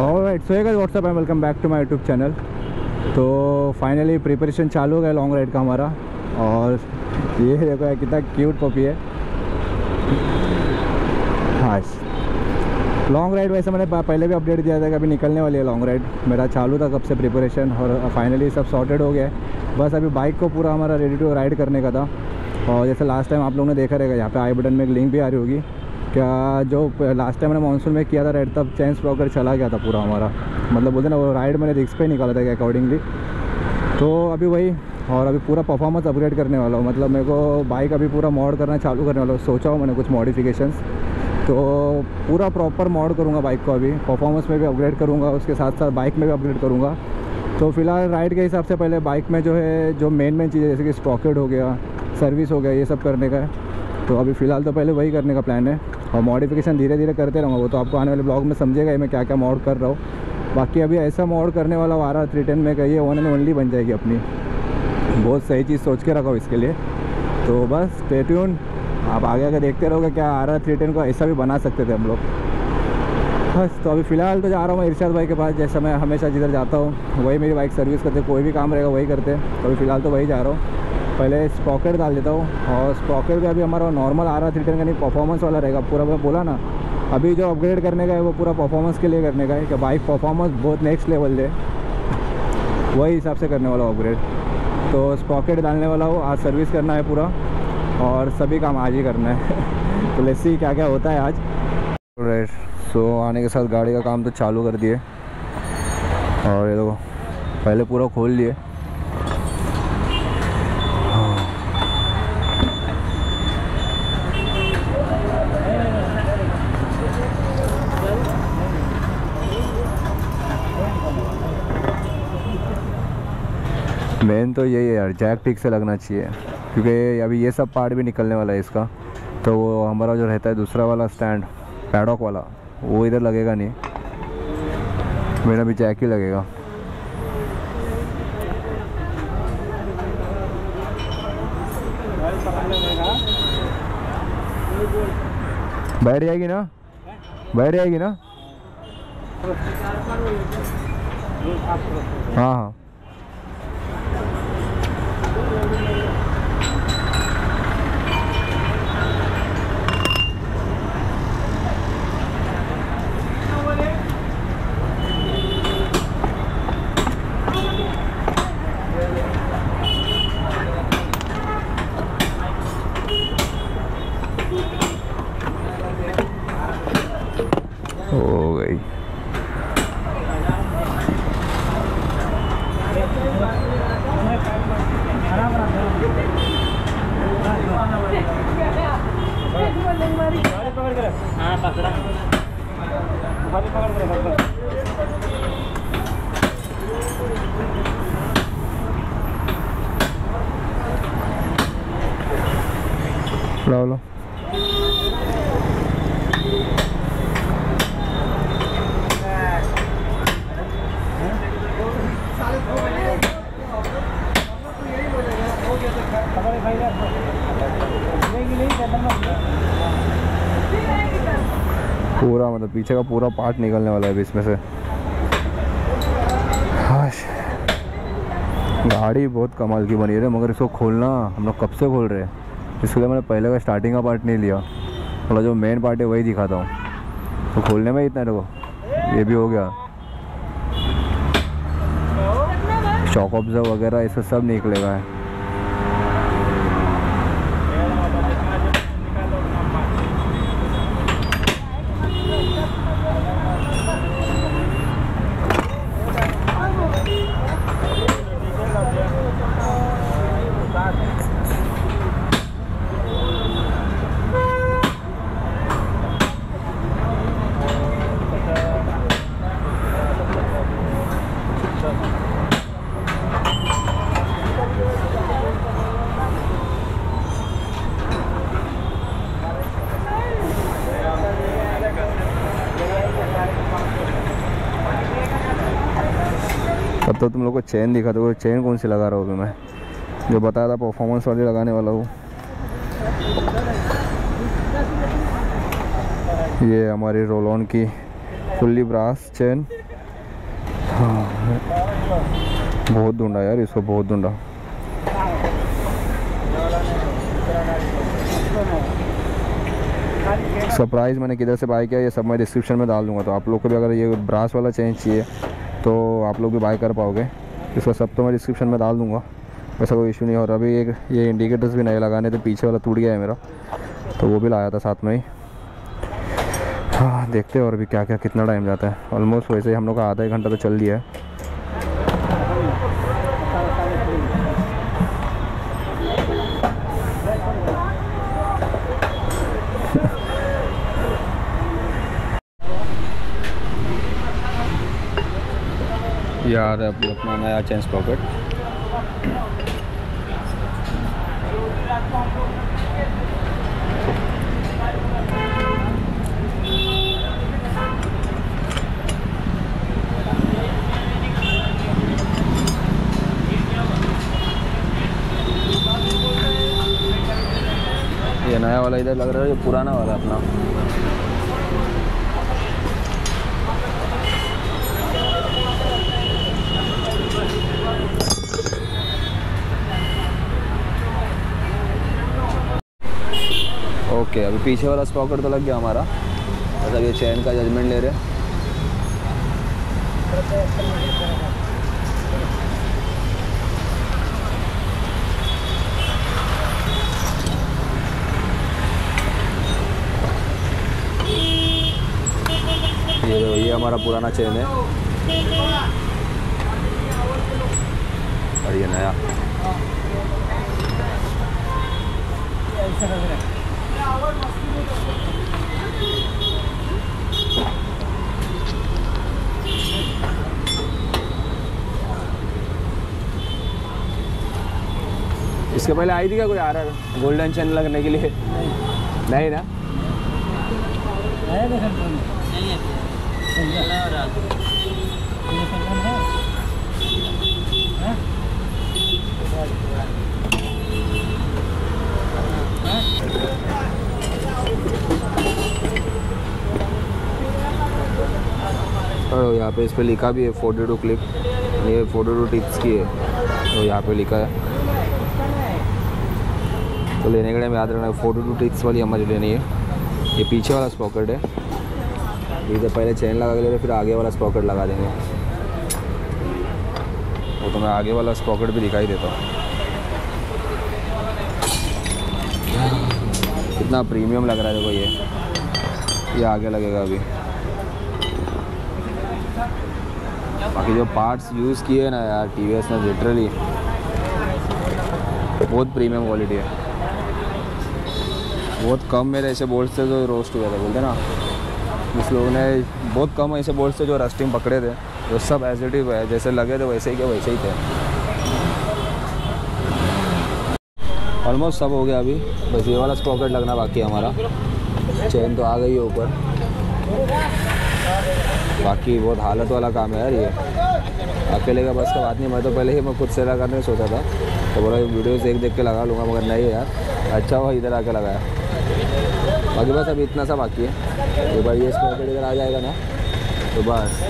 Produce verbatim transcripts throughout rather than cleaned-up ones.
Alright so guys what's up and welcome back to my YouTube channel. तो finally preparation चालू हो गया long ride का हमारा। और ये देखो यार कितना क्यूट पपी है। हाँ लॉन्ग राइड वैसे मैंने पहले भी अपडेट दिया था कि अभी निकलने वाली है लॉन्ग राइड। मेरा चालू था कब से प्रिपरेशन और फाइनली सब सॉर्टेड हो गया है। बस अभी बाइक को पूरा हमारा रेडी टू राइड करने का था। और जैसे लास्ट टाइम आप लोगों ने देखा रहेगा यहाँ पे आई बटन में एक लिंक भी आ रही होगी क्या, जो लास्ट टाइम मैंने मानसून में किया था राइड तब चैन स्प्रॉकर चला गया था पूरा हमारा। मतलब बोलते ना वो राइड मैंने रिस्क पे निकाला था अकॉर्डिंगली। तो अभी वही और अभी पूरा परफॉर्मेंस अपग्रेड करने वाला हूँ। मतलब मेरे को बाइक अभी पूरा मॉड करना चालू करने वाला हूँ। सोचा हूँ मैंने कुछ मॉडिफिकेशंस, तो पूरा प्रॉपर मॉड करूँगा बाइक को। अभी परफॉर्मेंस में भी अपग्रेड करूँगा, उसके साथ साथ बाइक में भी अपग्रेड करूँगा। तो फिलहाल राइड के हिसाब से पहले बाइक में जो है जो मेन मेन चीज़ें जैसे कि स्प्रॉकेट हो गया, सर्विस हो गया, ये सब करने का है। तो अभी फ़िलहाल तो पहले वही करने का प्लान है और मॉडिफिकेशन धीरे धीरे करते रहूँगा। वो तो आपको आने वाले ब्लॉग में समझेगा मैं क्या क्या मॉड कर रहा हूँ। बाकी अभी ऐसा मॉड करने वाला आर आर थ्री टेन में कहिए वन एंड ओनली बन जाएगी अपनी। बहुत सही चीज़ सोच के रखा हो इसके लिए। तो बस स्टे ट्यून, आप आगे आगे देखते रहोगे क्या आर आर थ्री टेन को ऐसा भी बना सकते थे हम लोग। बस तो अभी फ़िलहाल तो जा रहा हूँ मैं इरशाद भाई के पास। जैसा मैं हमेशा जिधर जाता हूँ वही मेरी बाइक सर्विस करते, कोई भी काम रहेगा वही करते। तो अभी फ़िलहाल तो वही जा रहा हूँ। पहले स्प्रॉकेट डाल देता हूँ और स्प्रॉकेट भी अभी हमारा normal R R three ten का नहीं परफॉर्मेंस वाला रहेगा पूरा। मैं बोला ना अभी जो अपग्रेड करने का है वो पूरा परफॉर्मेंस के लिए करने का है कि बाइक परफॉर्मेंस बहुत नेक्स्ट लेवल है, वही हिसाब से करने वाला अपग्रेड। तो स्प्रॉकेट डालने वाला हो, आज सर्विस करना है पूरा और सभी काम आज ही करना है। तो लेट्स सी क्या क्या होता है आज। राइट सो आने के साथ गाड़ी का काम तो चालू कर दिए और ये देखो पहले पूरा खोल लिए। मेन तो यही है यार, जैक ठीक से लगना चाहिए क्योंकि अभी ये सब पार्ट भी निकलने वाला है इसका। तो वो हमारा जो रहता है दूसरा वाला स्टैंड पैडॉक वाला वो इधर लगेगा नहीं, मेरा भी जैक ही लगेगा। बैठ जाएगी ना, बैठ जाएगी ना। हाँ हाँ हो गई। लो लो पूरा मतलब पीछे का पूरा पार्ट निकलने वाला है इसमें से। गाड़ी बहुत कमाल की बनी है मगर इसको खोलना हम लोग कब से खोल रहे हैं, इसलिए मैंने पहले का स्टार्टिंग का पार्ट नहीं लिया। मतलब जो मेन पार्ट है वही दिखाता हूँ। तो खोलने में इतना देखो ये भी हो गया, शॉक ऑब्जर्व वगैरह इससे सब निकलेगा है। तो तुम लोग को चेन दिखा दो, चेन कौन सी लगा रहा हूँ मैं, जो बताया था परफॉर्मेंस वाली लगाने वाला हूँ। ये हमारी रोल ऑन की फुल्ली ब्रास चैन। हाँ बहुत ढूंढा यार इसको, बहुत ढूंढा। सरप्राइज़ मैंने किधर से बाय किया ये सब मैं डिस्क्रिप्शन में डाल दूंगा, तो आप लोग को भी अगर ये ब्रास वाला चेन चाहिए तो आप लोग भी बाय कर पाओगे। इसका सब तो मैं डिस्क्रिप्शन में डाल दूंगा, वैसा कोई इशू नहीं। और अभी एक ये इंडिकेटर्स भी नए लगाने थे, पीछे वाला टूट गया है मेरा तो वो भी लाया था साथ में ही। हाँ देखते हैं और भी क्या क्या कितना टाइम जाता है। ऑलमोस्ट वैसे ही हम लोग का आधा एक घंटा तो चल दिया है। यार अब अपना नया चेंज पॉकेट ये नया वाला इधर लग रहा है, ये पुराना वाला अपना। ओके okay, अभी पीछे वाला स्पॉकेट तो लग गया हमारा, मतलब ये चैन का जजमेंट ले रहे हैं। ये ये हमारा पुराना चैन है और ये नया। इसके पहले आई थी क्या कोई आ रहा है गोल्डन चैन लगने के लिए? नहीं ना, और यहाँ पे इस पर लिखा भी है फोर्टी टू क्लिप, ये फोर्टी टू टिप्स की है तो यहाँ पे लिखा है, तो लेने के टाइम याद रखना फोर्टी टू टिप्स वाली हमारी लेनी है। ये पीछे वाला स्पॉकेट है, इधर पहले चैन लगा के ले रहे फिर आगे वाला स्पॉकेट लगा देंगे। वो तो मैं आगे वाला स्पॉकेट भी दिखाई देता हूँ, कितना प्रीमियम लग रहा है देखो। ये ये आगे लगेगा अभी, बाकी जो पार्ट्स यूज़ किए ना यार टीवीएस ने लिटरली बहुत प्रीमियम क्वालिटी है। बहुत कम मेरे ऐसे बोल्ट्स थे जो रोस्ट हुए थे, बोलते ना जिस लोगों ने बहुत कम ऐसे बोल्ट्स थे जो रस्टिंग पकड़े थे, वो सब एज इट इज है जैसे लगे थे वैसे ही के वैसे ही थे। ऑलमोस्ट सब हो गया अभी, बस ये वाला स्पॉकेट लगना बाकी है हमारा। चेन तो आ गई है ऊपर, बाकी बहुत हालत वाला काम है यार ये, अकेले का बस का बात नहीं। मैं तो पहले ही मैं खुद से लगाने नहीं सोचा था, तो बोला वीडियोस देख देख के लगा लूँगा, मगर नहीं यार अच्छा हुआ इधर आके लगाया। बाकी बस अभी इतना सा बाकी है, ये भाई ये स्पॉकेट इधर आ जाएगा ना तो बस।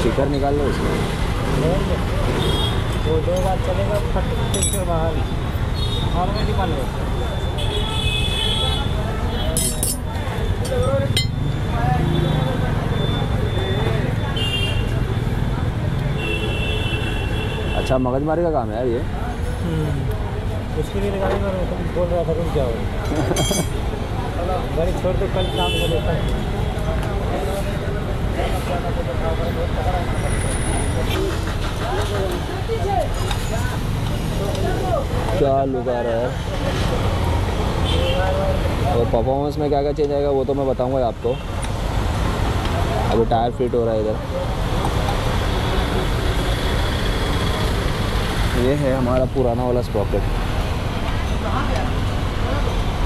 स्टिकर निकाल लो इसमें, वो दो बार चलेगा फट बाहर और में निकाल लो। अच्छा मगजमारी का काम है यार ये, उसके लिए निकाली मैं बोल रहा था तुम क्या हो गाड़ी छोड़ दो कल काम कर लेता है। क्या लुगा रहा है और परफॉर्मेंस में क्या क्या चेंज आएगा वो तो मैं बताऊंगा आपको। अभी टायर फिट हो रहा है इधर। ये है हमारा पुराना वाला स्प्रॉकेट,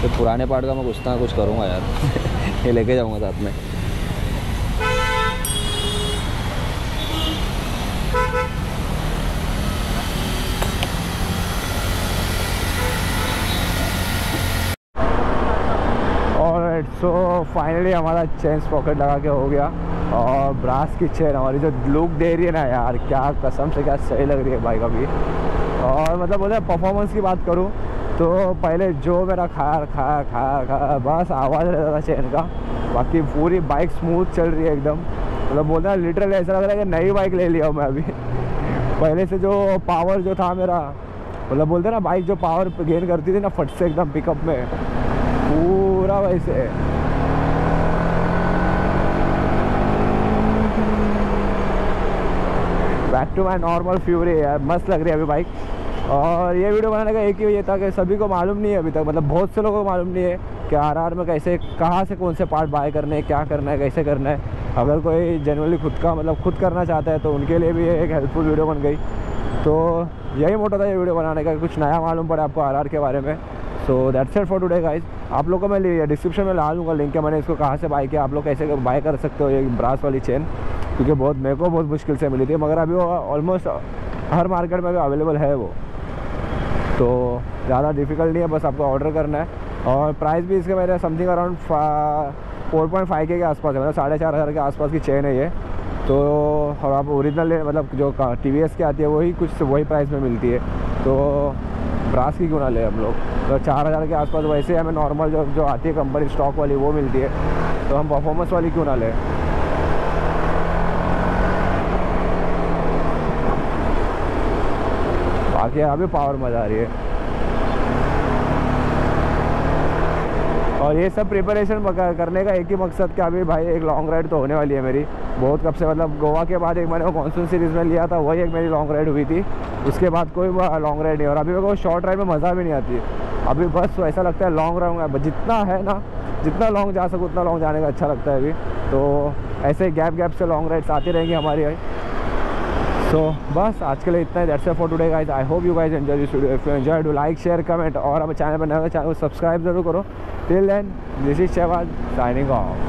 तो पुराने पार्ट का मैं कुछ ना कुछ करूँगा यार। ये लेके जाऊँगा साथ में। सो फाइनली हमारा चेन स्प्रॉकेट लगा के हो गया, और ब्रास की चेन हमारी जो लुक दे रही है ना यार, क्या कसम से क्या सही लग रही है बाइक अभी। और मतलब बोले परफॉर्मेंस की बात करूँ तो पहले जो मेरा खाया खाया खाया खाया बस आवाज़ रहता था चेन का, बाकी पूरी बाइक स्मूथ चल रही है एकदम। मतलब बोलते हैं लिटरली ऐसा लग रहा है कि नई बाइक ले लिया हूँ मैं अभी। पहले से जो पावर जो था मेरा, मतलब बोलते ना बाइक जो पावर गेन करती थी ना फट से एकदम पिकअप में पूरा वैसे। Back to my normal fury यार, मस्त लग रही है अभी बाइक। और ये वीडियो बनाने का एक ही ये था कि सभी को मालूम नहीं है अभी तक, मतलब बहुत से लोगों को मालूम नहीं है कि आर आर में कैसे कहाँ से कौन से पार्ट बाय करने हैं, क्या करना है, कैसे करना है। अगर कोई जनरली खुद का मतलब खुद करना चाहता है तो उनके लिए भी एक हेल्पफुल वीडियो बन गई। तो यही मोटो था ये वीडियो बनाने का, कुछ नया मालूम पड़ा आपको आर आर के बारे में। So that's it for today guys. आप लोगों को मैं डिस्क्रिप्शन में ला दूँगा लिंक है, मैंने इसको कहाँ से बाय किया, आप लोग कैसे बाय कर सकते हो ये ब्रास वाली चेन, क्योंकि बहुत मेरे को बहुत मुश्किल से मिली थी, मगर अभी वो ऑलमोस्ट हर मार्केट में अवेलेबल है वो, तो ज़्यादा डिफ़िकल्ट नहीं है, बस आपको ऑर्डर करना है। और प्राइस भी इसके मेरे something around four point five के आसपास है, मतलब साढ़े चार हज़ार के आसपास की चेन है ये तो। और आप ओरिजिनल मतलब जो टीवीएस की आती है वही कुछ वही प्राइस में मिलती है, तो ब्रास की क्यों ना ले हम लोग। तो चार हज़ार के आसपास वैसे हमें नॉर्मल जो जो आती है कंपनी स्टॉक वाली वो मिलती है, तो हम परफॉर्मेंस वाली क्यों ना लें। बाकी अभी पावर मज़ा आ रही है। और ये सब प्रिपरेशन करने का एक ही मकसद कि अभी भाई एक लॉन्ग राइड तो होने वाली है मेरी बहुत कब से, मतलब गोवा के बाद एक मैंने वो मानसून सीरीज़ में लिया था, वही एक मेरी लॉन्ग राइड हुई थी, उसके बाद कोई लॉन्ग राइड नहीं। और अभी मेरे को शॉर्ट राइड में मज़ा भी नहीं आती अभी, बस ऐसा लगता है लॉन्ग राइड जितना है ना, जितना लॉन्ग जा सकूँ उतना लॉन्ग जाने का अच्छा लगता है अभी। तो ऐसे गैप गैप से लॉन्ग राइड्स आती रहेंगी हमारी। तो बस आज के लिए इतना ही। That's it for today guys. I hope you guys enjoy this video. If you enjoy do like share comment, और हमारे चैनल पर नए हो चैनल को सब्सक्राइब जरूर करो। Till then this is शेबाज signing of.